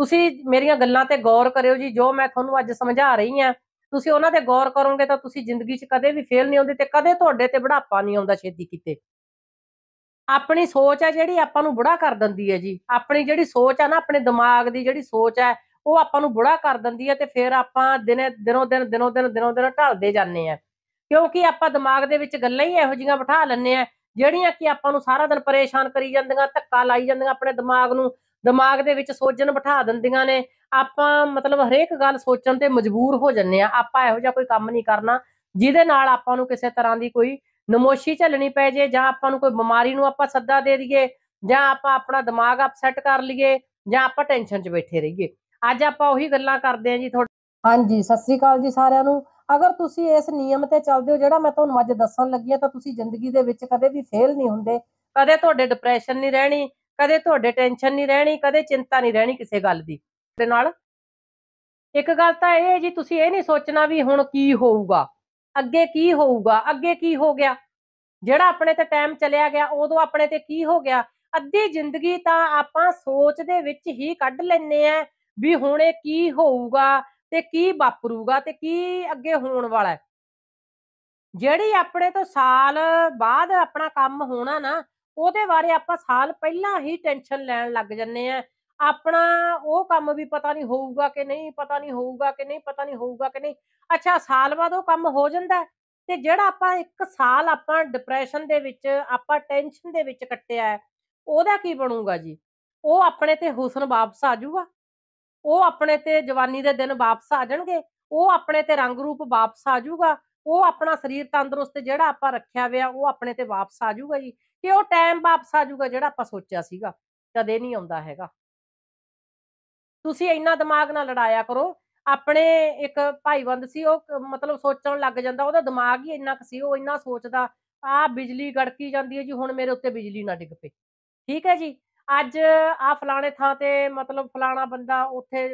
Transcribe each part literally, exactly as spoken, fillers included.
ਤੁਸੀਂ ਮੇਰੀਆਂ ਗੱਲਾਂ ਤੇ ਗੌਰ ਕਰਿਓ ਜੀ। ਜੋ ਮੈਂ ਤੁਹਾਨੂੰ ਅੱਜ ਸਮਝਾ ਰਹੀ ਹਾਂ ਤੁਸੀਂ ਉਹਨਾਂ ਤੇ ਗੌਰ ਕਰੋਗੇ ਤਾਂ ਤੁਸੀਂ ਜ਼ਿੰਦਗੀ 'ਚ ਕਦੇ ਵੀ ਫੇਲ ਨਹੀਂ ਹੁੰਦੇ ਤੇ ਕਦੇ ਤੁਹਾਡੇ ਤੇ ਬੁਢਾਪਾ ਨਹੀਂ ਆਉਂਦਾ ਛੇਤੀ ਕਿਤੇ। अपनी सोच है जी आप बुढ़ा कर दी है जी। अपनी जी सोच है ना अपने दिमाग की जी सोच है वो आप बुढ़ा कर दी है। तो फिर आप दिने दिनों दिन दिनों दिन दिनों दिन ढलते जाने हैं क्योंकि आप दिमाग के गल्लां ही इहो जिहियां बिठा लैंदे हैं जिहड़ियां कि आपां नूं सारा दिन परेशान करी जांदियां, धक्का लाई जांदियां अपने दिमाग नूं, दिमाग दे विच सोचण बिठा दिंदियां ने। आपां मतलब हरेक गल सोचण ते मजबूर हो जांदे आ। आपां इहो जिहा कोई काम नहीं करना जिहदे नाल आपां नूं किसी तरह की कोई नमोशी झलनी पै जाए जां आपां नूं कोई बीमारी नूं आपां सद्दा दे दईए जां आपां अपना दिमाग अपसैट कर लईए जां आपां टेंशन च बैठे रहिए। अज आपां उही गल्लां करदे आं जी थोड़ा। हाँ जी, सत श्री अकाल जी सारिआं नूं। अगर तुसीं इस नियम ते चलदे हो जिहड़ा मैं तुहानूं अज दस्सण लगी आं तां तुसीं जिंदगी दे विच कदे भी फेल नहीं हुंदे, कदे तुहाडे डिप्रैशन नहीं रहणी, कदे तुहाडे टेंशन नहीं रहणी, कदे चिंता नहीं रहणी किसी गल दी। ते नाल इक गल तां इह जी तुसीं इह नहीं सोचना भी हुण की होऊगा, अगे की होऊगा, अगे की हो गया, जिहड़ा अपने ते टाइम चलिया गया उदों अपने ते की हो गया। अद्धी जिंदगी तां आपां सोच दे विच ही कढ लैंदे आ भी हुण इह की होऊगा ते की वापरूगा ते की अगे होण वाला है। जिहड़ी अपने तो साल बाद अपना काम होना ना उहदे बारे आपां साल पहलां ही टेंशन लैण लग जन्ने आ। अपना वो काम भी पता नहीं होऊगा कि नहीं, पता नहीं होऊगा कि नहीं, पता नहीं होऊगा कि नहीं। अच्छा, साल बाद वो काम हो जांदा है ते जिहड़ा आपां एक साल आपां डिप्रैशन दे विच आपां टेंशन दे विच कट्टिया है उहदा की बनूगा जी? वो अपने ते हुस्न वापस आ जाऊगा, वो अपने ते जवानी दे दिन वापस आ जाणगे, वो अपने ते रंग रूप वापस आ जाऊगा, वो अपना शरीर तंदरुस्त जिहड़ा आपां रखिया होया वो अपने ते वापस आ जाऊगा जी। कि वो टाइम वापस आ जाऊगा जिहड़ा आपां सोचिया सीगा, कदे नहीं आउंदा हैगा। तुसीं इन्ना दिमाग ना लड़ाया करो। अपने एक भाईबंद सी वो मतलब सोचण लग जांदा, ओहदा दिमाग ही इन्ना कसी वो इन्ना सोचदा आ बिजली गड़की जांदी है जी हुण मेरे उत्ते बिजली ना डिग पे, ठीक है जी। अज आ फलाणे थां ते मतलब फलाणा बंदा उत्थे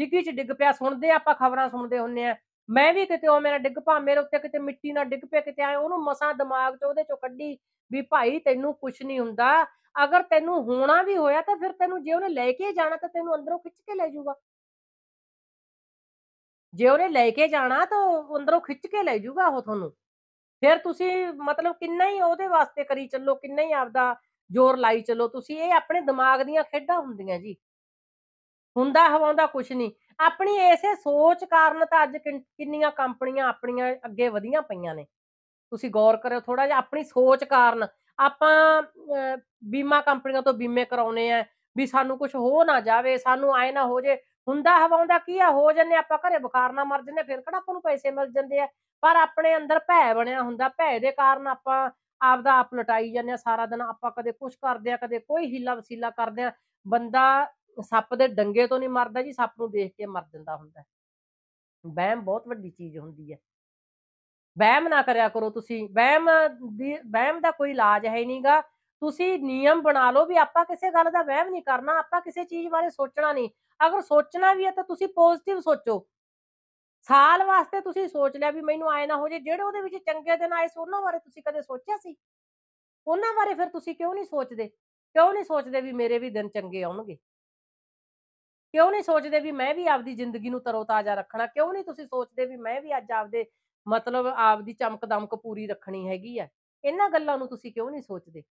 डिग्गी च डिग पिया, सुणदे आपां खबरां सुणदे हुंने आ, मैं भी किते ओ मेरा डिग पा मेरे उत्ते किते मिट्टी ना डिग पे किते आए। ओहनूं मसां दिमाग चों ओहदे चों कड्ढी भी भाई तैनूं कुछ नहीं हुंदा, अगर तैनूं होना भी होया तां फिर तैनूं जे ओहने लैके जाणा तां तैनूं अंदरों खिच के लै जूगा। जे ओहने लैके जाणा तां अंदरों खिच के लै जूगा ओह तुहानूं। फिर तुसीं मतलब किन्ना ही ओहदे वास्ते करी चलो, किन्ना ही आपदा जोर लाई चलो। तुसीं ये अपने दिमाग दीआं खेडां हुंदियां जी, हुंदा हवांदा कुछ नहीं। अपनी इसे सोच कारण तां अज किन्नियां कंपनियां अपनियां अगे वधीआं पईआं ने। तुसीं गौर करिओ थोड़ा जिहा, अपनी सोच कारण आपां बीमा कंपनियां तो बीमे कराउने आ भी सानूं कुछ हो ना जावे, सानूं आए ना हो जे। हुंदा हवांदा की आ, हो जन्ने आपां घरे बुखार ना मर जन्ने, फिर किहड़ा आपां नूं पैसे मिल जंदे आ। पर अपने अंदर भय बणिया हुंदा, भय दे कारण आपां आपदा आप लटाई जाने सारा दिन। आपां कदे कुछ करदे आ, कदे कोई हीला वसीला करदे आ। बंदा सप्प दे डंगे तो नहीं मरदा जी, सप्प नूं देख के मर जांदा हुंदा। वहम बहुत वड्डी चीज़ हुंदी है, वहम ना करिया करो तुसीं। वहम वहम दा कोई इलाज है नहींगा। तुसीं नियम बना लो भी आपां किसी गल दा वहम नहीं करना, आपां किसी चीज़ बारे सोचना नहीं। अगर सोचना भी है तो तुसीं पॉजिटिव सोचो। साल वास्ते तुसीं सोच लिया भी मैनूं आए ना हो जे, जिहड़े उहदे विच चंगे दिन आए सो उहनां बारे तुसीं कदे सोचिया सी? उहनां बारे फिर तुसीं क्यों नहीं सोचदे? क्यों नहीं सोचदे भी मेरे भी दिन चंगे आउणगे? क्यों नहीं सोचदे भी मैं भी आपदी जिंदगी नूं तरोताजा रखना? क्यों नहीं तुसीं सोचदे भी मैं भी अज्ज आपदे मतलब आपदी चमक दमक पूरी रखणी हैगी है? इन्हां गल्लां नूं तुसीं क्यों नहीं सोचदे?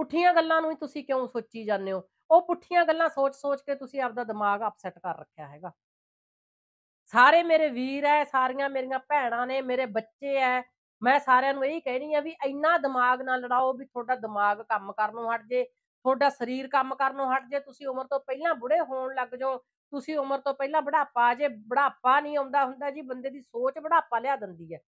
पुठ्ठियां गल्लां नूं ही तुसीं क्यों सोची जांदे हो? उह पुठ्ठियां गल्लां सोच सोच के तुसीं आपदा दिमाग अपसैट कर रखिया हैगा। सारे मेरे वीर है, सारियां मेरियां भैणां ने, मेरे बच्चे है, मैं सारियां नूं यही कहनी है भी इन्ना दिमाग ना लड़ाओ भी थोड़ा दिमाग काम करनों हट जे, थोड़ा शरीर काम करनों हट जे। तुसीं उमर तो पहलां बुढ़े होण लग जाओ, तुसीं उमर तो पहलां बुढ़ापा आ जे। बुढ़ापा नहीं आउंदा हुंदा जी, बंदे दी सोच बुढ़ापा लिया दिंदी है।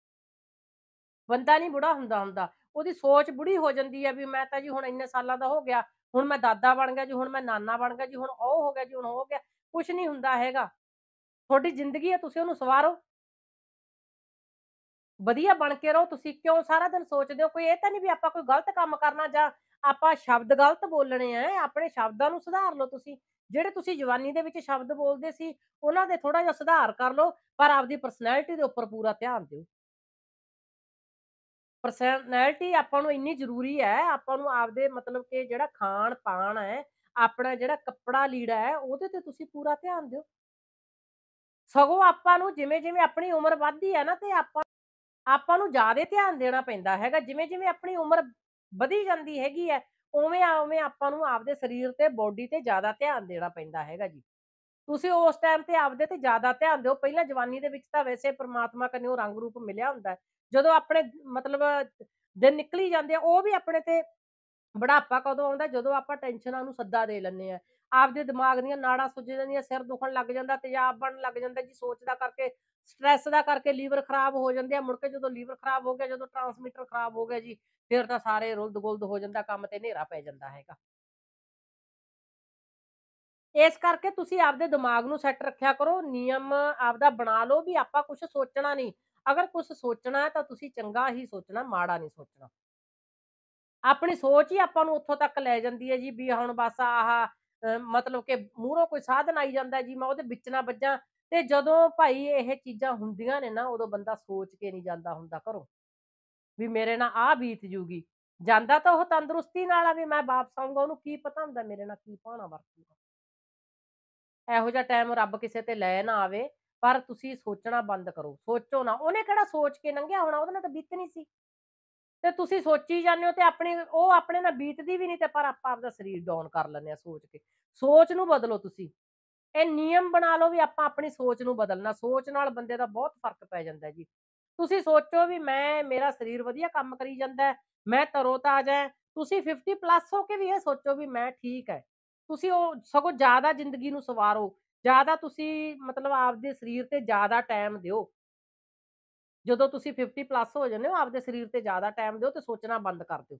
बंदा नहीं बुढ़ा हुंदा हुंदा, ओहदी सोच बुढ़ी हो जांदी है भी मैं तां जी हुण इन्ने सालां दा हो गया, हुण मैं दादा बण गया जी, हुण मैं नाना बण गया जी, हुण ओह हो गया जी, हुण हो गया। कुछ नहीं हुंदा हैगा। थोड़ी जिंदगी है, तुसीं उहनूं सवारो, वधिया बन के रहो। तुसीं क्यों सारा दिन सोचदे हो? कोई इह तां नहीं भी आपां कोई गलत काम करना जां आपां शब्द गलत बोलने हैं। अपने शब्दां नूं सुधार लो। तुसीं जिहड़े तुसीं जवानी दे विच शब्द बोलदे सी उहनां दे थोड़ा जिहा सुधार कर लो, पर आपदी परसनैलिटी दे उप्पर पूरा ध्यान दिओ। परसनैलिटी आपां नूं इन्नी ਜ਼ਰੂਰੀ है। आपां नूं आपदे मतलब कि जिहड़ा खाण पाण है अपना जिहड़ा कपड़ा लीड़ा है उहदे ते तुसीं पूरा ध्यान दिओ। सगों आपां नूं जिवें जिवें अपनी उम्र वधदी है ना ते आपां आपां नूं ज़्यादा ध्यान देना पैंदा हैगा। जिवें जिवें अपनी उम्र वधी जांदी हैगी है उवें उवें आपां नूं आपदे शरीर ते बॉडी ते ज़्यादा ध्यान देना पैंदा हैगा जी। तुसीं उस टाइम ते आपदे ते ज़्यादा ध्यान दिओ। पहिलां जवानी दे विच तां वैसे परमात्मा कन्नों रंग रूप मिलिया हुंदा है, जदों अपने मतलब दिन निकली जांदे आ ओह वी अपने ते बुढ़ापा कदों आउंदा जदों आपां टेंशनां नूं सद्दा दे लैंदे आ। आपदे दिमाग दीआं नाड़ां सुज जांदियां, सिर दुखण लग जांदा, तेजाब बणन लग जांदा जी। सोच दा करके स्ट्रैस दा करके लीवर खराब हो जांदे आ। मुड़ के जदों लीवर खराब हो गया, जदों ट्रांसमीटर खराब हो गया जी, फिर तां सारे रुलद गुलद हो जांदा, काम ते हनेरा पै जांदा हैगा। इस करके तुसीं आपदे दिमाग नूं सैट रखिया करो, नियम आपदा बना लो भी आपां कुछ सोचना नहीं। अगर कुछ सोचना है तां तुसीं चंगा ही सोचना, माड़ा नहीं सोचना। अपनी सोच ही आपां नूं उत्थों तक लै जांदी है जी भी हुण बस आह मतलब कि मूहरों कोई साधन आई जांदा जी, मैं उहदे विच ना वज्जां। ते जदों भाई इह चीज़ां हुंदियां ने ना उदों बंदा सोच के नहीं जांदा हुंदा घरों भी मेरे नाल आह बीत जूगी। जांदा तां ओह तंदुरुस्ती नाल आ, भी मैं वापस आऊँगा, उहनूं की पता हुंदा मेरे नाल की भाणा वरतूगा। इहो जिहा टाइम रब किसे ते लै ना आवे, पर तुसीं सोचना बंद करो। सोचो ना, उहने किहड़ा सोच के लंघिया होना, उहदे नाल तां बीतनी सी। ते तुसीं सोची जांदे हो ते अपनी ओह अपने नाल बीतदी भी नहीं ते पर आपां आपदा शरीर डाउन कर लैंदे आ सोच के। सोच नूं बदलो तुसीं, इह नियम बना लो भी आपां अपनी सोच नूं बदलना। सोच नाल बंदे दा बहुत फर्क पै जांदा जी। तुसीं सोचो भी मैं मेरा शरीर वधिया काम करी जांदा है, मैं तरोताज़ है। तुसीं फिफ्टी प्लस हो के भी इह सोचो भी मैं ठीक है। तुसीं ओह सगों ज़्यादा जिंदगी नूं सवारो, ज़्यादा तुसीं मतलब आपदे शरीर ते ज़्यादा टाइम दिओ। जदों तुसीं फिफ्टी प्लस हो जाने हो आपदे शरीर ते ज़्यादा टाइम दिओ ते सोचना बंद कर दिओ।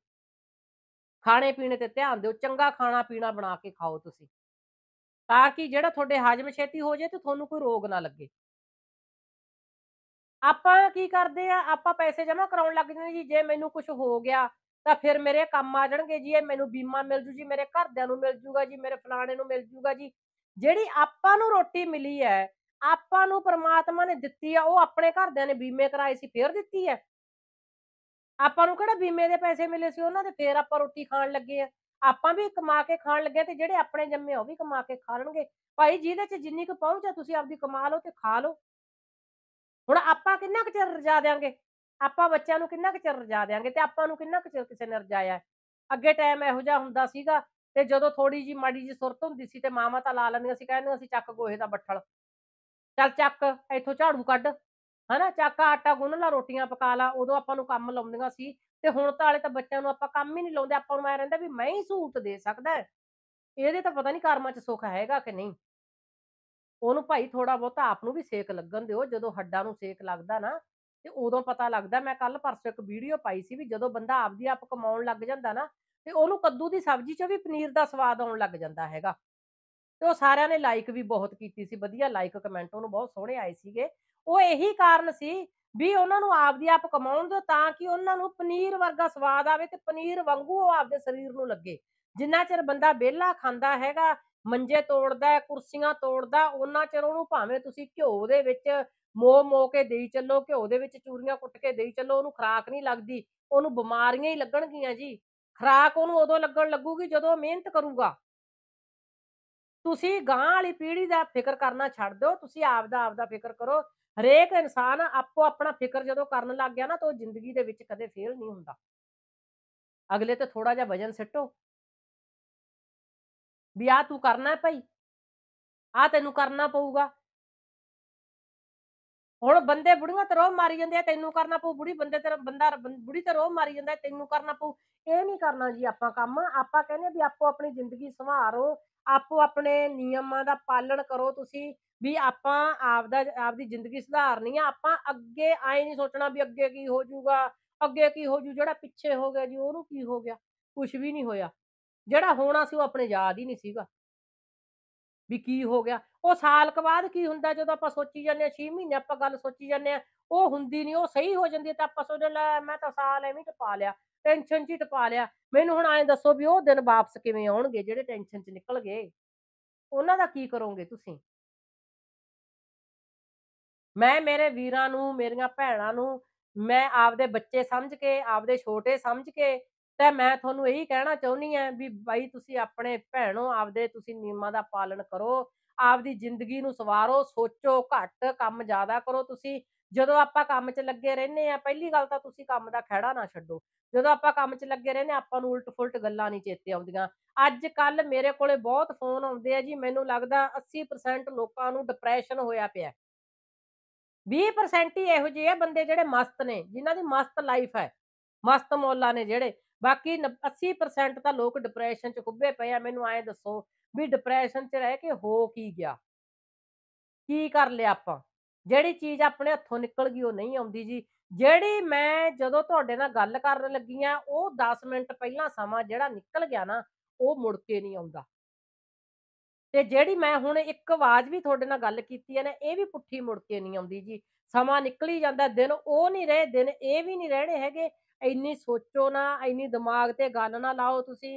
खाने पीने ते ध्यान दिओ, चंगा खाना पीना बना के खाओ तुसीं, ताकि जिहड़ा तुहाडे हाजम छेती हो जाए ते तुहानूं कोई रोग ना लगे। आपां की करदे आ, आपां पैसे जमा कराउण लग जांदे जी। जे मैनूं कुछ हो गया तां फिर मेरे काम आ जाणगे जी, मैनूं बीमा मिल जू जी, मेरे घरदिआं नूं मिल जूगा जी, मेरे फलाणे नूं मिल जूगा जी। जिहड़ी आपां नूं रोटी मिली है आपां नूं परमात्मा ने दित्ती है, वह अपने घरदिआं ने बीमे कराए सी फिर दित्ती है। आपां नूं किहड़ा बीमे दे पैसे मिले सी उहनां ते फिर आपां रोटी खाण लगे आ। आपां भी कमा के खाण लगे ते जिहड़े अपने जम्मे वह भी कमा के खाणगे। भाई जिहदे च जिन्नी क पहुंच है तुसीं आपदी कमा लओ ते खा लओ। हुण आपां किन्ना क चਿਰ रजा देंगे, आपां बच्चਿਆਂ नूं किन्ना क ਚਿਰ रजा देंगे ते आपां नूं किन्ना क ਚਿਰ किसे ने रजाया है। अगे टाइम इहो जिहा हुंदा सीगा ते जदों थोड़ी जी माड़ी जी सुरत हुंदी सी ते मावां तां ला लैंदियां सी, कहदियां सी ਚੱਕ ਗੋਹੇ ਦਾ ਬੱਠਲ, ਚੱਲ ਚੱਕ ਇੱਥੋਂ ਝਾੜੂ ਕੱਢ, ਹਨਾ ਚੱਕ ਆਟਾ ਗੁੰਨ ਲਾ, ਰੋਟੀਆਂ ਪਕਾ ਲਾ। ਉਦੋਂ ਆਪਾਂ ਨੂੰ ਕੰਮ ਲਾਉਂਦੀਆਂ ਸੀ ਤੇ ਹੁਣ ਤਾਂ ਵਾਲੇ ਤਾਂ ਬੱਚਿਆਂ ਨੂੰ ਆਪਾਂ ਕੰਮ ਹੀ ਨਹੀਂ ਲਾਉਂਦੇ। ਆਪਾਂ ਨੂੰ ਐ ਰਹਿੰਦਾ ਵੀ ਮੈਂ ਹੀ ਸਹੂਲਤ ਦੇ ਸਕਦਾ, ਇਹਦੇ ਤਾਂ ਪਤਾ ਨਹੀਂ ਕਰਮਾਂ 'ਚ ਸੁੱਖ ਹੈਗਾ ਕਿ ਨਹੀਂ। ਉਹਨੂੰ ਭਾਈ ਥੋੜਾ ਬਹੁਤਾ ਆਪ ਨੂੰ ਵੀ ਸੇਕ ਲੱਗਣ ਦਿਓ। ਜਦੋਂ ਹੱਡਾਂ ਨੂੰ ਸੇਕ ਲੱਗਦਾ ਨਾ ਤੇ ਉਦੋਂ ਪਤਾ ਲੱਗਦਾ। ਮੈਂ ਕੱਲ ਪਰਸੋਂ ਇੱਕ ਵੀਡੀਓ ਪਾਈ ਸੀ ਵੀ ਜਦੋਂ ਬੰਦਾ ਆਪਦੀ ਆਪ ਕਮਾਉਣ ਲੱਗ ਜਾਂਦਾ ਨਾ ਤੇ ਉਹਨੂੰ ਕੱਦੂ ਦੀ ਸਬਜ਼ੀ 'ਚ ਵੀ ਪਨੀਰ ਦਾ ਸਵਾਦ ਆਉਣ ਲੱਗ ਜਾਂਦਾ ਹੈਗਾ। ਤੇ ਉਹ ਸਾਰਿਆਂ ਨੇ ਲਾਈਕ ਵੀ ਬਹੁਤ ਕੀਤੀ ਸੀ, ਵਧੀਆ ਲਾਈਕ ਕਮੈਂਟ ਉਹਨੂੰ ਬਹੁਤ ਸੋਹਣੇ ਆਏ ਸੀਗੇ। ਉਹ ਇਹੀ ਕਾਰਨ ਸੀ ਵੀ ਉਹਨਾਂ ਨੂੰ ਆਪਦੀ ਆਪ ਕਮਾਉਣ ਦਿਓ ਤਾਂ ਕਿ ਉਹਨਾਂ ਨੂੰ ਪਨੀਰ ਵਰਗਾ ਸਵਾਦ ਆਵੇ ਤੇ ਪਨੀਰ ਵਾਂਗੂ ਉਹ ਆਪਦੇ ਸਰੀਰ ਨੂੰ ਲੱਗੇ। ਜਿੰਨਾ ਚਿਰ ਬੰਦਾ ਵਿਹਲਾ ਖਾਂਦਾ ਹੈਗਾ, ਮੰਜੇ ਤੋੜਦਾ, ਕੁਰਸੀਆਂ ਤੋੜਦਾ, ਉਹਨਾਂ ਚਿਰ ਉਹਨੂੰ ਭਾਵੇਂ ਤੁਸੀਂ ਘਿਓ ਦੇ ਵਿੱਚ ਮੋ ਮੋ ਕੇ ਦੇਈ ਚੱਲੋ, ਘਿਓ ਦੇ ਵਿੱਚ ਚੂਰੀਆਂ ਕੁੱਟ ਕੇ ਦੇਈ ਚੱਲੋ, ਉਹਨੂੰ ਖੁਰਾਕ ਨਹੀਂ ਲੱਗਦੀ, ਉਹਨੂੰ ਬਿਮਾਰੀਆਂ ਹੀ ਲੱਗਣਗੀਆਂ ਜੀ। ਖੁਰਾਕ ਉਹਨੂੰ ਉਦੋਂ ਲੱਗਣ ਲੱਗੂਗੀ ਜਦੋਂ ਮਿਹਨਤ ਕਰੂਗਾ। तुसी गां वाली पीढ़ी का फिक्र करना छड़ दो, तुसी आपदा आपदा फिक्र करो। हरेक इंसान आपो अपना फिक्र जदों करन लग गया ना तो जिंदगी दे विच कदे फेल नहीं हुंदा। अगले ते थोड़ा जिहा वजन सिट्टो भी आ तू करना भाई, आ तैनूं करना पऊगा। हुण बंदे बुढ़ियां ते रोह मारी जांदे तैनूं करना पऊ, बुढ़ी बंदे ते बंदा बुढ़ी ते रोह मारी जांदा तैनूं करना पऊ। इह नहीं करना जी। आपां काम आपां कहने भी आपो अपनी जिंदगी संभारो, आपो अपने नियमां दा पालन करो। तुसीं भी आपां आपदा आपदी जिंदगी सुधारनी है। आपां अग्गे आए नहीं सोचना भी अग्गे की हो जूगा, अग्गे की हो जू। जिहड़ा पिछे हो गया जी ओनू की हो गया, कुछ भी नहीं होया। जिहड़ा होना सी ओह अपने याद ही नहीं सीगा भी की हो गया। ओह साल क बाद की हुंदा जदों आपां सोची जांदे आ, छे महीने आपां गल सोची जांदे आ, ओह हुंदी नहीं, ओह सही हो जांदी तां आपां सोचदे लै मैं तां साल एवें टपा लिया, टेंशन च टपा लिया। मैनूं हुण आएं दसो भी ओह दिन वापस किवें आउणगे जिहड़े टेंशन च निकल गए, उहनां दा की करोगे तुसीं। मैं मेरे वीरां नूं, मेरियां भैणां नूं मैं आपदे बच्चे समझ के, आपदे छोटे समझ के ते मैं थोनू यही कहना चाहनी है भी भाई तुसी अपने भैनों आपदे तुसी नियमां दा पालन करो, आपदी जिंदगी नू सवारो, सोचो घट काम ज्यादा करो। तुसी जदों आपां काम च लगे रहने आ, पहली गल तां तुसी काम दा खैड़ा ना छड्डो। जदों आपां काम च लगे रहने आपां नू उल्ट फुलट गल्लां नहीं चेते आउंदियां। अज कल मेरे कोले बहुत फोन आउंदे आ जी, मैनूं लगदा अस्सी प्रतिशत लोकां नू डिप्रैशन होया पिया, बीस परसेंट ही इहो जिहे बंदे जिहड़े मस्त ने, जिन्हां दी मस्त लाइफ है, मस्त मौला ने जिहड़े। बाकी अस्सी परसेंट तां लोक डिप्रैशन च खुब्बे पए आ। मैनूं ऐ दसो भी डिप्रैशन च रह के हो की गया, की कर लिया आपां? जिहड़ी चीज़ अपने हत्थों निकल गई ओह नहीं आउंदी जी। जिहड़ी मैं जदों तुहाडे नाल गल करन लगी आ, ओह दस मिनट पहिलां समां जिहड़ा निकल गया ना ओह मुड़ के नहीं आउंदा। ते जिहड़ी मैं हुण एक आवाज़ भी तुहाडे नाल गल कीती है ना, इह भी पुट्ठी मुड़ के नहीं आउंदी जी। समां निकली जांदा, दिन ओह नहीं रहे, दिन इह भी नहीं रहणे हैगे। इन्नी सोचो ना, इन्नी दिमाग ते गल ना लाओ तुसी।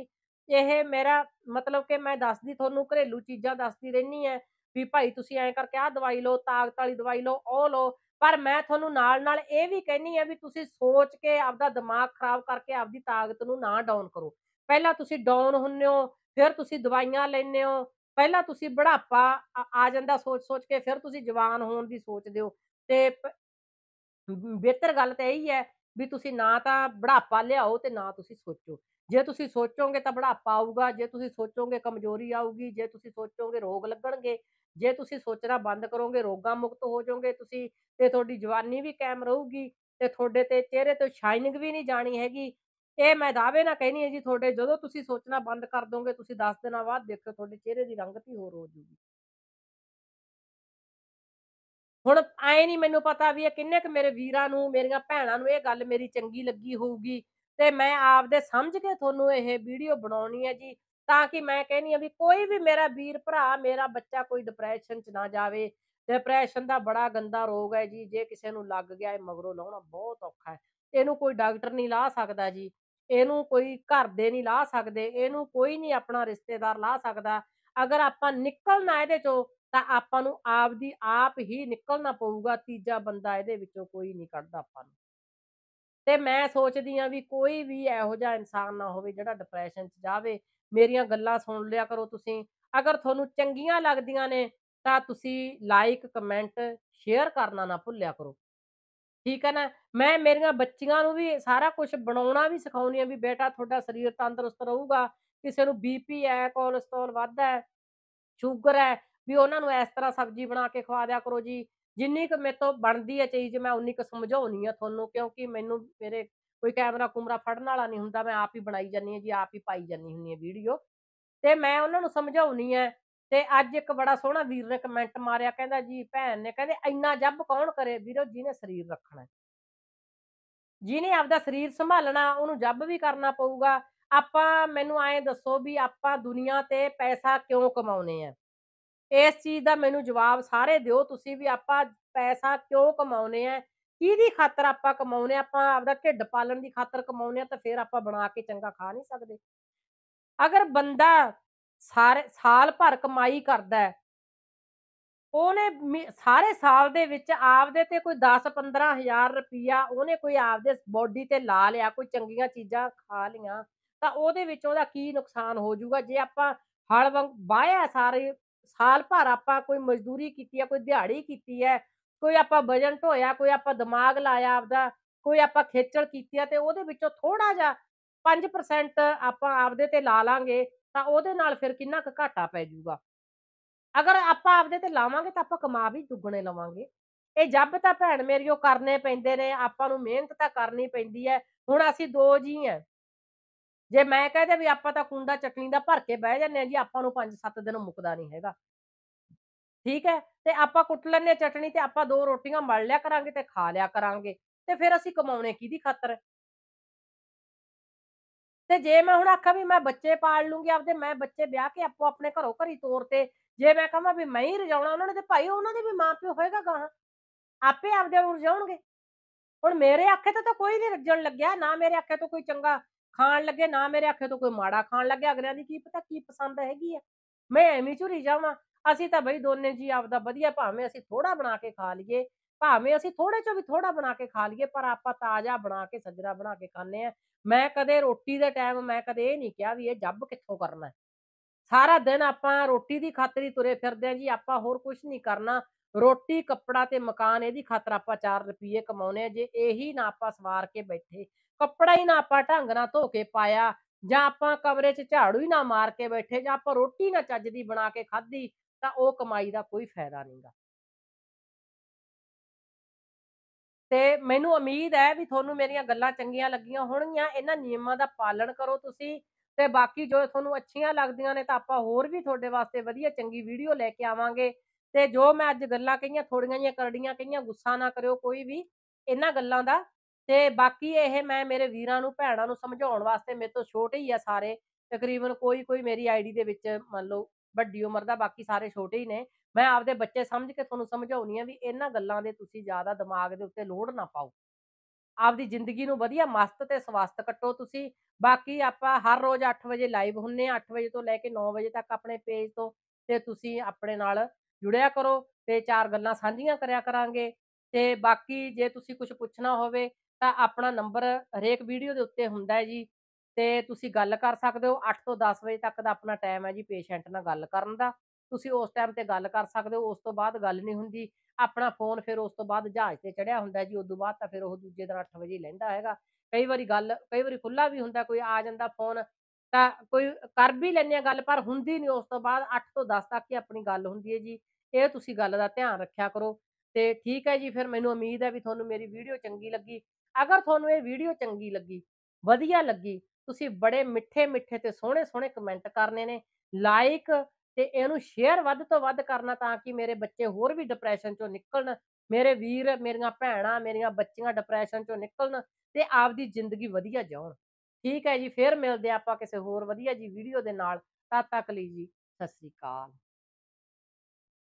इह मेरा मतलब कि मैं दसदी तुहानूं घरेलू चीज़ां दसदी रहनी है भी भाई तुसी ऐ करके आ दवाई लो, ताकत वाली दवाई लो, ओह लो। पर मैं तुहानूं नाल नाल इह भी कहनी है भी तुसी सोच के आपदा दिमाग खराब करके आपदी ताकत नूं ना डाउन करो। पहिलां तुसी डाउन हुंदे हो, फिर तुसी दवाइयां लैंदे हो, ਪਹਿਲਾਂ ਤੁਸੀਂ ਬੁਢਾਪਾ ਆ ਜਾਂਦਾ ਸੋਚ ਸੋਚ ਕੇ, ਫਿਰ ਤੁਸੀਂ ਜਵਾਨ ਹੋਣ ਦੀ ਸੋਚਦੇ ਹੋ। ਤੇ ਬਿਹਤਰ ਗੱਲ ਤਾਂ ਇਹੀ ਹੈ ਵੀ ਤੁਸੀਂ ਨਾ ਤਾਂ ਬੁਢਾਪਾ ਲਿਆਓ ਤੇ ਨਾ ਤੁਸੀਂ ਸੋਚੋ। ਜੇ ਤੁਸੀਂ ਸੋਚੋਗੇ ਤਾਂ ਬੁਢਾਪਾ ਆਊਗਾ, ਜੇ ਤੁਸੀਂ ਸੋਚੋਗੇ ਕਮਜ਼ੋਰੀ ਆਊਗੀ, ਜੇ ਤੁਸੀਂ ਸੋਚੋਗੇ ਰੋਗ ਲੱਗਣਗੇ। ਜੇ ਤੁਸੀਂ ਸੋਚਣਾ ਬੰਦ ਕਰੋਗੇ ਰੋਗਾਂ ਮੁਕਤ ਹੋ ਜਾਓਗੇ ਤੁਸੀਂ, ਤੇ ਤੁਹਾਡੀ ਜਵਾਨੀ ਵੀ ਕਾਇਮ ਰਹੂਗੀ ਤੇ ਤੁਹਾਡੇ ਤੇ ਚਿਹਰੇ ਤੋਂ ਸ਼ਾਈਨਿੰਗ ਵੀ ਨਹੀਂ ਜਾਣੀ ਹੈਗੀ। ਇਹ मैं दावे ना कहनी है जी, थोड़े जो तुसी सोचना बंद कर दोगे तुसी दस दिन बाद देखो थोड़े चेहरे की रंगत ही होर हो जाऊगी। हुण आए नहीं मैनू पता भी किन्ने क मेरे वीरां नू, मेरियां भैणां नू इह गल मेरी चंगी लगी होऊगी। ते मैं आपदे समझ के तुहानू इह वीडियो बनाउणी है जी, ताकि मैं कहनी है भी कोई भी मेरा वीर भरा, मेरा बच्चा कोई डिप्रैशन च ना जावे। डिप्रैशन दा बड़ा गंदा रोग है जी, जे किसी नू लग गया इह मगरों लाउणा बहुत औखा है। इहनू कोई डॉक्टर नहीं ला सकदा जी, ਇਹਨੂੰ कोई घर दे नहीं ला सकते, ਇਹਨੂੰ कोई नहीं अपना रिश्तेदार ला सकता। अगर आप निकलना ਇਹਦੇ ਚੋਂ ਤਾਂ ਆਪਾਂ ਨੂੰ ਆਪ ਦੀ ਆਪ ਹੀ ਨਿਕਲਣਾ ਪਊਗਾ, तीजा बंदा ਇਹਦੇ ਵਿੱਚੋਂ कोई नहीं ਕੱਢਦਾ ਆਪਾਂ ਨੂੰ। ਤੇ मैं सोचती हाँ भी कोई भी ਇਹੋ ਜਿਹਾ इंसान ना ਹੋਵੇ ਜਿਹੜਾ डिप्रैशन ਚ ਜਾਵੇ। ਮੇਰੀਆਂ ਗੱਲਾਂ ਸੁਣ ਲਿਆ करो ਤੁਸੀਂ, अगर ਤੁਹਾਨੂੰ ਚੰਗੀਆਂ ਲੱਗਦੀਆਂ ਨੇ ਤਾਂ ਤੁਸੀਂ लाइक कमेंट शेयर करना ना ਭੁੱਲਿਆ करो, ठीक है ना। मैं मेरियां बच्चियां नूं भी सारा कुछ बनाउणा भी सिखाउणी है भी बेटा थोड़ा शरीर तंदुरुस्त रहूगा। किसी नूं बीपी है, कोलेस्ट्रॉल वधदा है, शुगर है, भी उन्हां नूं इस तरह सब्जी बना के खवा दिया करो जी। जिन्नी क मेरे तो बनती है चीज़ मैं उन्नी क समझाउणी है तुहानूं, क्योंकि मैनूं मेरे कोई कैमरा कूमरा फड़न वाला नहीं हुंदा। मैं आप ही बनाई जानी है जी, आप ही पाई जानी हुंदी है वीडियो। ते मैं उन्हां नूं समझाउणी है। ते अज एक बड़ा सोहना वीर ने कमेंट मारिया, कहंदा जी भैन ने, कहंदे इन्ना जब कौन करे वीरो, जिन्हें शरीर रखना, जिन्हें आपदा शरीर संभालना उन्होंने जब भी करना पऊगा। आपां मैनूं आए दसो भी आपां दुनिया ते पैसा क्यों कमाउने हैं? इस चीज़ दा मैनूं जवाब सारे दिओ तुसीं भी, आपां पैसा क्यों कमाउने हैं? किहदी खातर आपां कमाउने? आपां आपदा ढिड पालन दी खातर कमाउने, तां फिर आपां बना के चंगा खा नहीं सकदे। अगर बंदा सारे साल भर कमाई करता है, उन्हें सारे साल दे विच आपदे ते कोई दस पंद्रह हज़ार रुपया उन्हें कोई आपदे बॉडी ते ला लिया, कोई चंगियां चीज़ां खा लिया, तो उहदे विच उहदा की नुकसान हो जाऊगा? जे आपां हल वांग बाहिया सारे साल भर आपां कोई मजदूरी कीती है, कोई दिहाड़ी कीती है, कोई आपां वजन ढोया, कोई आपां दिमाग लाया आपदा, कोई आपां खेचल कीती है, तो उहदे विचों थोड़ा जिहा पाँच परसेंट आपां आपदे ते ला लांगे ਤਾਂ ਉਹਦੇ ਨਾਲ ਫਿਰ ਕਿੰਨਾ ਕੁ ਘਾਟਾ ਪੈ ਜਾਊਗਾ। ਅਗਰ ਆਪਾਂ ਆਪਦੇ ਤੇ ਲਾਵਾਂਗੇ ਤਾਂ ਆਪਾਂ ਕਮਾ ਵੀ ਦੁੱਗਣੇ ਲਵਾਂਗੇ। ਇਹ ਜੱਬ ਤਾਂ ਭੈਣ ਮੇਰੀਓ ਕਰਨੇ ਪੈਂਦੇ ਨੇ, ਆਪਾਂ ਨੂੰ ਮਿਹਨਤ ਤਾਂ ਕਰਨੀ ਪੈਂਦੀ ਹੈ। ਹੁਣ ਅਸੀਂ ਦੋ ਜੀ ਹੈ, ਜੇ ਮੈਂ ਕਹਦੇ ਵੀ ਆਪਾਂ ਤਾਂ ਕੁੰਡਾ ਚਟਣੀ ਦਾ ਭਰ ਕੇ ਬਹਿ ਜਾਂਦੇ ਹਾਂ ਜੀ, ਆਪਾਂ ਨੂੰ ਪੰਜ ਸੱਤ ਦਿਨ ਮੁੱਕਦਾ ਨਹੀਂ ਹੈਗਾ, ਠੀਕ ਹੈ। ਤੇ ਆਪਾਂ ਕੁੱਟ ਲੈਂਦੇ ਚਟਣੀ ਤੇ ਆਪਾਂ ਦੋ ਰੋਟੀਆਂ ਮਲ ਲਿਆ ਕਰਾਂਗੇ ਤੇ ਖਾ ਲਿਆ ਕਰਾਂਗੇ, ਤੇ ਫਿਰ ਅਸੀਂ ਕਮਾਉਣੇ ਕਿਹਦੀ ਖਾਤਰ? ਤੇ जे मैं हुण आखां भी मैं बच्चे पाल लूंगी आपदे, मैं बच्चे ब्याह के आपो अपने घरों घरी तोरते, जे मैं कहां भी मैं ही रजाउणा उन्होंने, तो भाई उन्होंने भी माँ प्यो होएगा गां, आपे आपदे रजाउणगे। हुण मेरे आखे तो कोई नहीं रजण लग्या ना, मेरे आखे तो कोई चंगा खाण लगे ना मेरे आखे तो कोई माड़ा खाण लगे। अगलियां दी की पता की पसंद हैगी है, मैं एवें झुरी जावां। असीं तां बई दोने जी आपदा वधिया, भावें असीं थोड़ा बना के खा लईए, भावें असीं थोड़े चो भी थोड़ा बना के खा लीए पर आपां ताज़ा बना के सजरा बना के खाने हैं। मैं कदे रोटी दे टाइम मैं कदे ये नहीं कहा भी ये जब कित्थों करना है। सारा दिन आपां रोटी दी खातर ही तुरे फिरदे हां जी, आपां होर कुछ नहीं करना। रोटी कपड़ा ते मकान इहदी खातर आपां चार रुपये कमाउणे, जे इही ना आपां सवार के बैठे, कपड़ा ही ना आपां ढंग नाल धो के पाया, जां आपां कमरे च झाड़ू ही ना मार के बैठे, जां आपां रोटी ना चज दी बना के खाधी, तां ओह कमाई दा कोई फायदा नहीं गा। ते मैनू उम्मीद है भी तुहानू मेरियां गल्लां चंगियां लगियां होणगीआं। इन्हां नियमां दा पालन करो तुसीं ते बाकी जो तुहानू अच्छियां लगदियां ने तां आपां होर भी तुहाडे वास्ते वधिया चंगी वीडियो लैके आवांगे। ते जो मैं अज्ज गल्लां कहियां थोड़ियां जिहियां करड़ियां कहियां, गुस्सा ना करियो कोई भी इन्हां गल्लां दा। ते बाकी इह मैं मेरे वीरां नू भैणां नू समझाउण वास्ते, मेरे तो छोटे ही आ सारे तकरीबन, कोई कोई मेरी आईडी दे विच मंन लओ ਵੱਡੀ उम्र का, बाकी सारे छोटे ही ने। मैं आपदे बच्चे समझ के तुहानू समझाउणी आ भी इन्हां गल्लां दे तुसीं ज़्यादा दिमाग दे उत्ते लोड ना पाओ। आपदी जिंदगी नू वधिया मस्त ते स्वास्थ कट्टो तुसीं। बाकी आपां हर रोज़ अठ बजे लाइव हुन्ने आ, अठ बजे तो लैके नौ बजे तक अपने पेज तो, ते तुसीं अपने नाल जुड़िया करो ते चार गल्लां सांझियां करिया करांगे। ते बाकी जे तुसीं कुछ पुछना होवे तां अपना नंबर हरेक वीडियो दे उत्ते हुंदा है जी, ते तुसीं गल कर सकदे हो। अठ तो दस बजे तक दा अपना टाइम है जी पेशेंट नाल गल करन दा, तुसीं उस टाइम ते गल कर सकदे हो। उस तो बाद गल नहीं हुंदी, अपना फोन फिर उस तो बाद जहाज़ ते चढ़िया हुंदा जी, उदों बाद तां फिर ओह दूजे दिन अठ वजे लैंदा हैगा। कई वारी गल कई वारी खुला भी हुंदा, कोई आ जांदा फोन तां कोई कर भी लैंदे आ गल, पर हुंदी नहीं। उस तो बाद अठ तो दस तक ही अपनी गल हुंदी है जी। इह तुसीं गल दा ध्यान रखिया करो। ते ठीक है जी, फिर मैनूं उम्मीद है भी तुहानूं मेरी वीडियो चंगी लगी। अगर तुहानूं इह वीडियो चंगी लगी वधिया लगी, तुसीं बड़े मिठे मिठे ते सोहणे सोहणे कमेंट करने ने, लाइक ते इहनूं शेयर वध तो वध करना, तां कि मेरे बच्चे होर भी डिप्रैशन चों निकलन, मेरे वीर मेरियां भैणां मेरियां बच्चियां डिप्रैशन चों निकलन ते आपदी जिंदगी वधिया जीउण। ठीक है जी, फिर मिलदे आपां किसी होर वधिया जी वीडियो दे नाल। तद तक लई जी सत श्री अकाल।